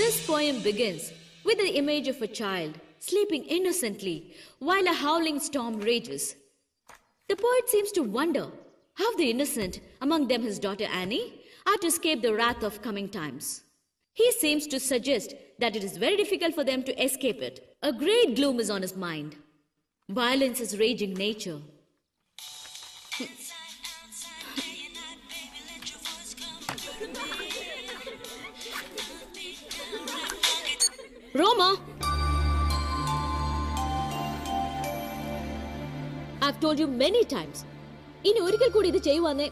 This poem begins with the image of a child sleeping innocently while a howling storm rages. The poet seems to wonder how the innocent, among them his daughter Annie, are to escape the wrath of coming times. He seems to suggest that it is very difficult for them to escape it. A great gloom is on his mind. Violence is raging nature. Roma! I've told you many times. In orikal koodi idu cheyyuvanne.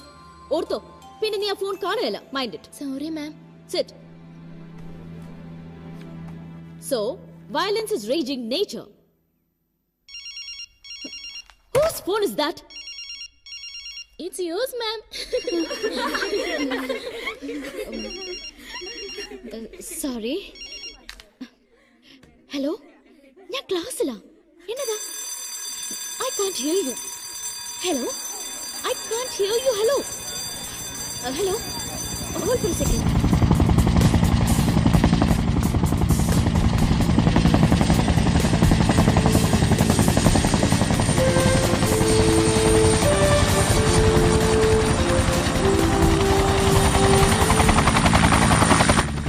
Ortho, pinne nee aa phone kaanilla. Mind it. Sorry, ma'am. Sit. So, violence is raging nature. Whose phone is that? It's yours, ma'am. Sorry. Hello? I'm class. I can't hear you. Hello? I can't hear you. Hello? Hello? Hold for a second.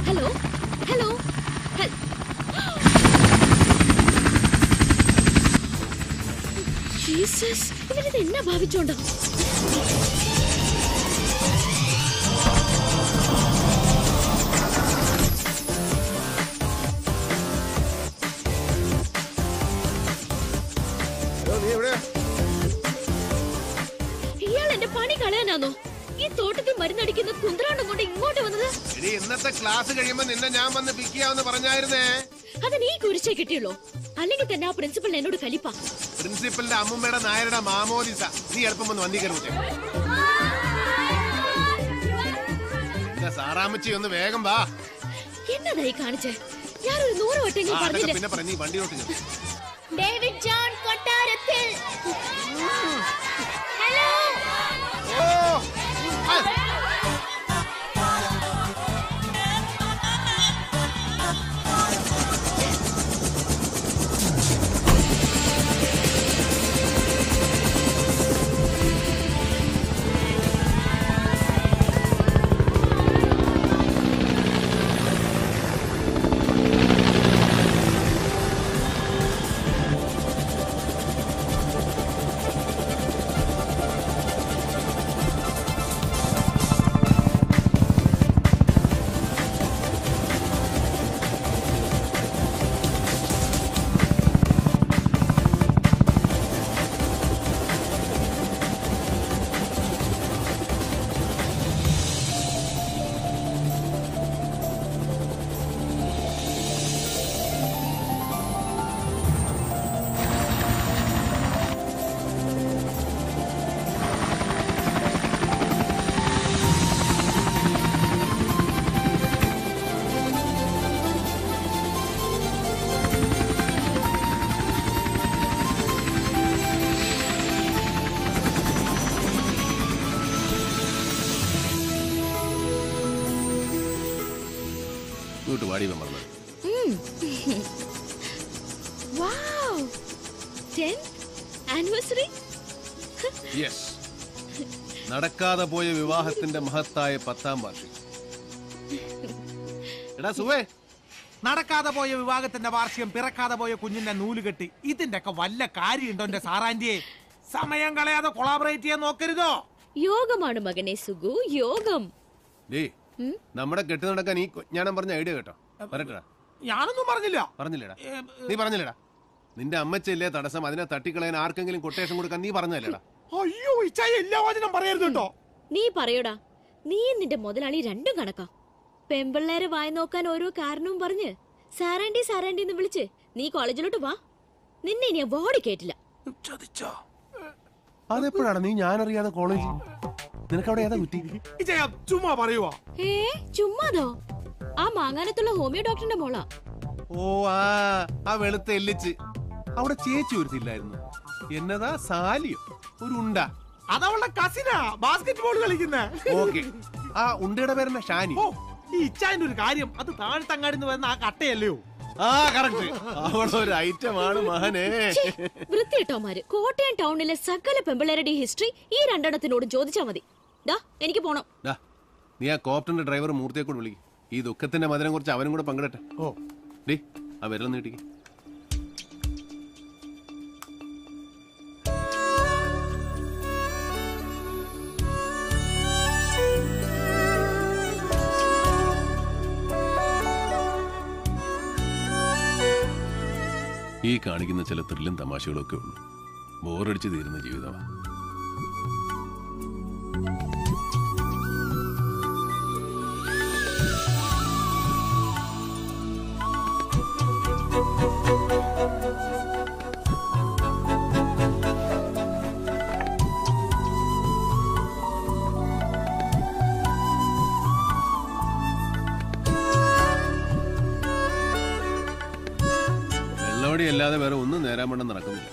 Hello? Hello? Jesus, what is this? What is this? Principal da ammu mera naayirada maamodisa. Nee elpam onnu vandikarutte. Da saaramichi onnu vegam va. Enna dai kaaniche. Yaar oru 100 vattengil parnille. Pinna parani vandi ottinu. David John Kottarathil. Hello. Oh. Wow! 10th anniversary? Yes. Nadakkaada poya vivahathinte mahathaya 10th varsham. Eda Suve, nadakkaada poya vivahathinte varsham pirakkaada poya kunjinte nooru ketti. Idindekka valla kaariyundo ende sarandiye. Samayam kalayade collaborate cheyan nokkarudo. Yogamaanu magane Sugu, yogam. Dee. നമ്മുടെ കെട്ടി നടക്കാൻ ഈ ഞാനും പറഞ്ഞ idea കേട്ടോ പറയട്ടാ ഞാനൊന്നും പറഞ്ഞില്ലടാ നിന്റെ അമ്മച്ചല്ലേ തടസ്സം അതിനെ തട്ടിക്കളയാൻ ആർക്കെങ്കിലും കൊട്ടേഷൻ കൊടുക്കാൻ നീ പറഞ്ഞല്ലേടാ അയ്യോ ഇച്ചായ എല്ലാ വചനം പറയരുത് കേട്ടോ നീ പറയടാ നീ നിന്റെ മുതലാളി രണ്ടും കണക്കാ പെമ്പള്ളേരെ വായി നോക്കാൻ ഓരോ കാരണവും പറഞ്ഞു സാറാണ്ടി സാറാണ്ടി എന്ന് വിളിച്ച് നീ കോളേജിലോട്ട് വാ നിന്നെ ഇനി ബോർഡ് കേറ്റില്ല ചതിച്ചോ അതെപ്പോഴാണ് നീ ഞാൻ അറിയാതെ കോളേജ് എന്നതാ ഇച്ചായന്റെ കാര്യം അത് താഴത്തങ്ങാടി വരുന്ന ആ കട്ടയല്ലയോ? വൃത്തിട്ടോമാര് കോട്ടയം ടൗണിലെ സകല പെമ്പിളേരുടെ ഹിസ്റ്ററി ഈ രണ്ടെണ്ണത്തിനോട് ചോദിച്ചാ മതി. എനിക്ക് പോണം. നീ ആ കോപ്റ്റന്റെ ഡ്രൈവർ മൂർത്തിയെ കൂടെ വിളിക്കും. ഈ ദുഃഖത്തിന്റെ മധുരം കുറിച്ച് അവനും കൂടെ പങ്കിടട്ടെ. ഓ ഡി ആ വിരൽ നീട്ടിക്ക്. ഈ കാണിക്കുന്ന ചില ത്രില്ലും തമാശകളൊക്കെ ഉള്ളു. ബോറടിച്ചു തീരുന്ന ജീവിതമാണ്. അല്ലാതെ വേറെ ഒന്നും നേരാമണ്ണം നടക്കുന്നില്ല.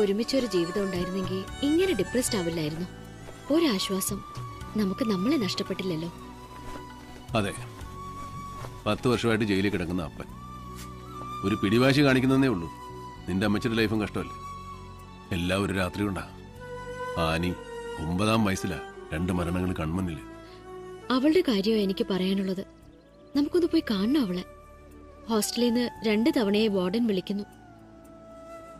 ഒരുമിച്ചൊരു ജീവിതം ഉണ്ടായിരുന്നെങ്കിൽ ഇങ്ങനെ ഡിപ്രസ്ഡ് ആവില്ലായിരുന്നു. ഒരാശ്വാസം നമുക്ക് നമ്മളെ നഷ്ടപ്പെട്ടില്ലല്ലോ. അതെ, 10 വർഷമായിട്ട് ജയിലിൽ കിടക്കുന്ന അപ്പൻ ഒരു പിടിവാശി കാണിക്കുന്നതേ ഉള്ളൂ. നിന്റെ അമ്മച്ചിയുടെ ലൈഫും കഷ്ടമല്ലേ? എല്ലാം ഒരു രാത്രി കൊണ്ടാ. ആനി 9-ാം വയസ്സിലാ 2 മരണങ്ങൾ കൺമുന്നിൽ. അവളുടെ കാര്യമാണ് എനിക്ക് പറയാനുള്ളത്. നമുക്കൊന്ന് പോയി കാണണം അവളെ. ഹോസ്റ്റലിൽ നിന്ന് 2 തവണയായി വാർഡൻ വിളിക്കുന്നു.